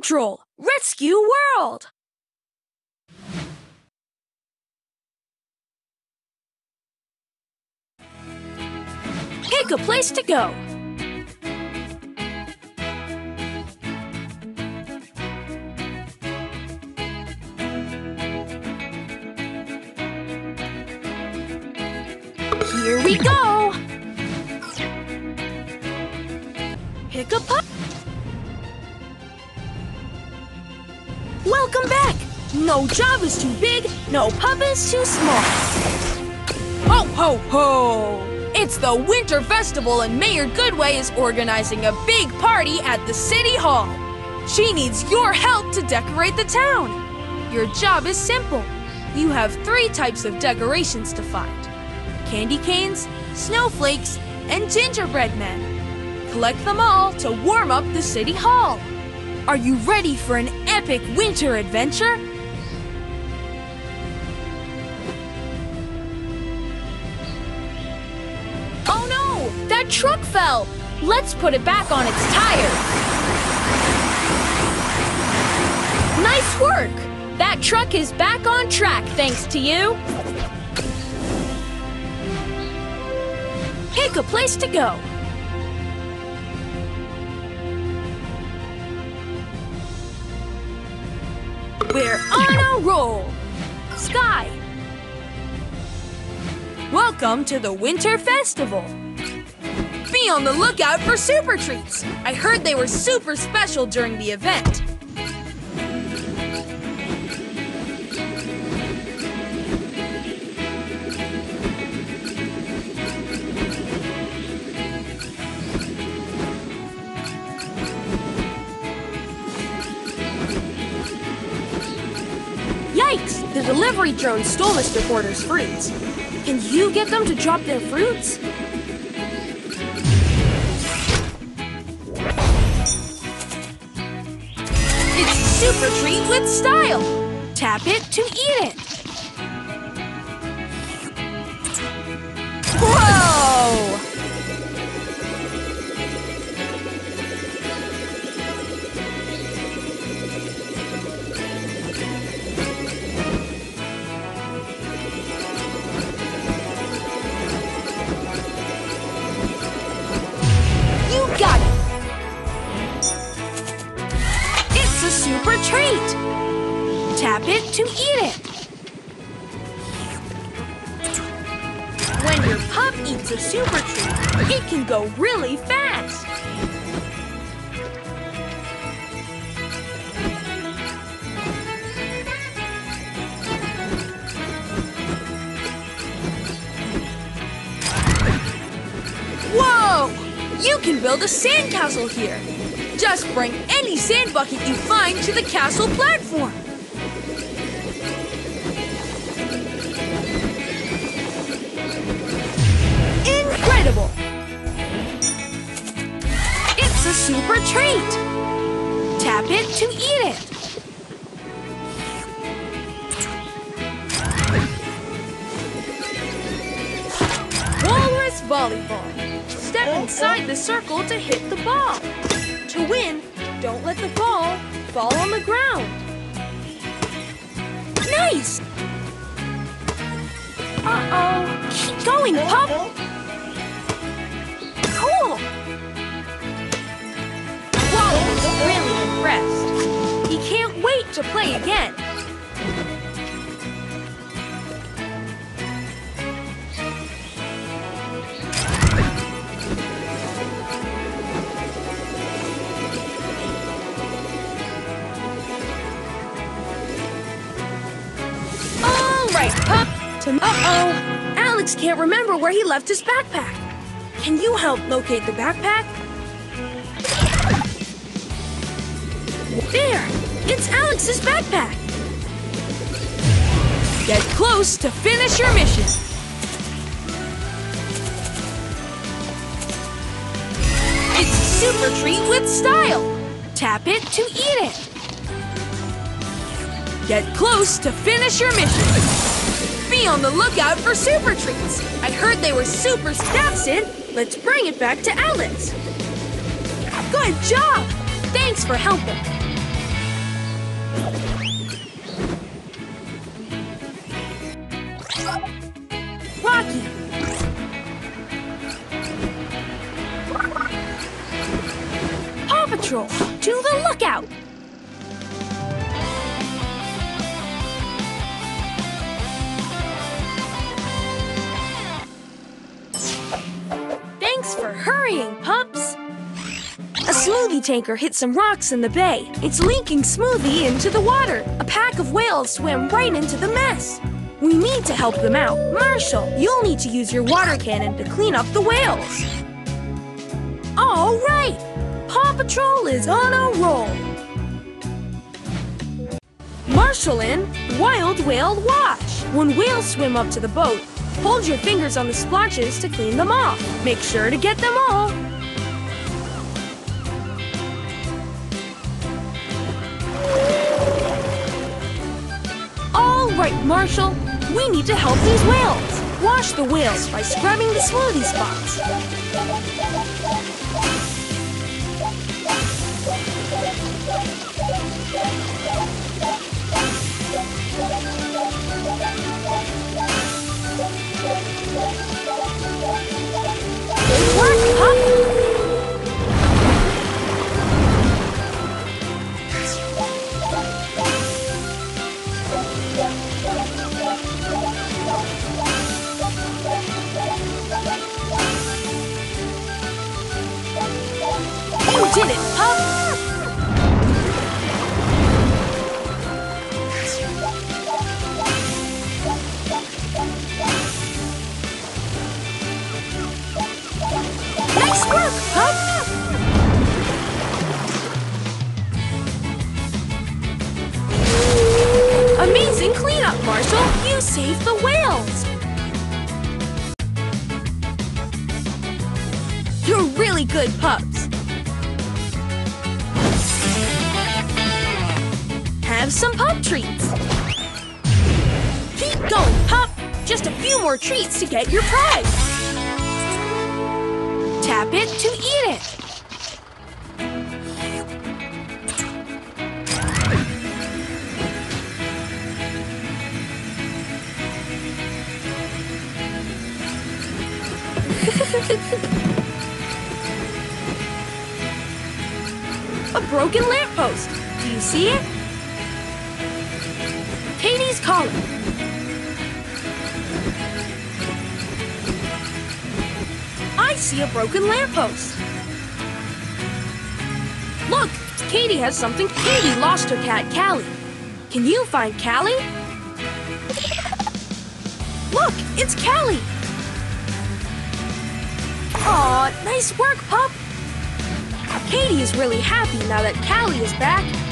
Patrol! Rescue World! Pick a place to go! Here we go! Pick a pup! Welcome back! No job is too big, no pup is too small. Ho ho ho! It's the Winter Festival and Mayor Goodway is organizing a big party at the City Hall. She needs your help to decorate the town. Your job is simple. You have 3 types of decorations to find: candy canes, snowflakes, and gingerbread men. Collect them all to warm up the City Hall. Are you ready for an epic winter adventure? Oh no! That truck fell! Let's put it back on its tire! Nice work! That truck is back on track thanks to you! Pick a place to go! We're on a roll! Skye! Welcome to the Winter Festival! Be on the lookout for super treats! I heard they were super special during the event. Yikes! The delivery drone stole Mr. Porter's fruits. Can you get them to drop their fruits? It's Super Treat with Style! Tap it to eat it! Whoa! Treat! Tap it to eat it! When your pup eats a super treat, it can go really fast! Whoa! You can build a sandcastle here! Just bring any sand bucket you find to the castle platform. Incredible! It's a super treat! Tap it to eat it. Walrus volleyball. Step inside the circle to hit the ball. To win, don't let the ball fall on the ground. Nice! Uh-oh. Keep going, pup! Cool! Wally's really impressed. He can't wait to play again. Uh-oh! Alex can't remember where he left his backpack. Can you help locate the backpack? There! It's Alex's backpack! Get close to finish your mission! It's Super Treat with Style! Tap it to eat it! Get close to finish your mission! Be on the lookout for super treats. I heard they were super special. Let's bring it back to Alex. Good job! Thanks for helping. Rocky! Paw Patrol, to the lookout! Thanks for hurrying, pups! A smoothie tanker hit some rocks in the bay. It's leaking smoothie into the water. A pack of whales swam right into the mess. We need to help them out. Marshall, you'll need to use your water cannon to clean up the whales. All right! Paw Patrol is on a roll. Marshall in Wild Whale Wash. When whales swim up to the boat, hold your fingers on the splotches to clean them off. Make sure to get them all. All right, Marshall. We need to help these whales. Wash the whales by scrubbing the smoothie spots. Good work, Pop! You did it, Pop! Work, Pup! Amazing cleanup, Marshall! You saved the whales! You're really good pups! Have some pup treats! Keep going, Pup! Just a few more treats to get your prize! Tap it to eat it. A broken lamppost. Do you see it? Katie's calling. See a broken lamppost. Look, Katie has something. Katie lost her cat, Callie. Can you find Callie? Look, it's Callie. Aw, nice work, Pup. Katie is really happy now that Callie is back.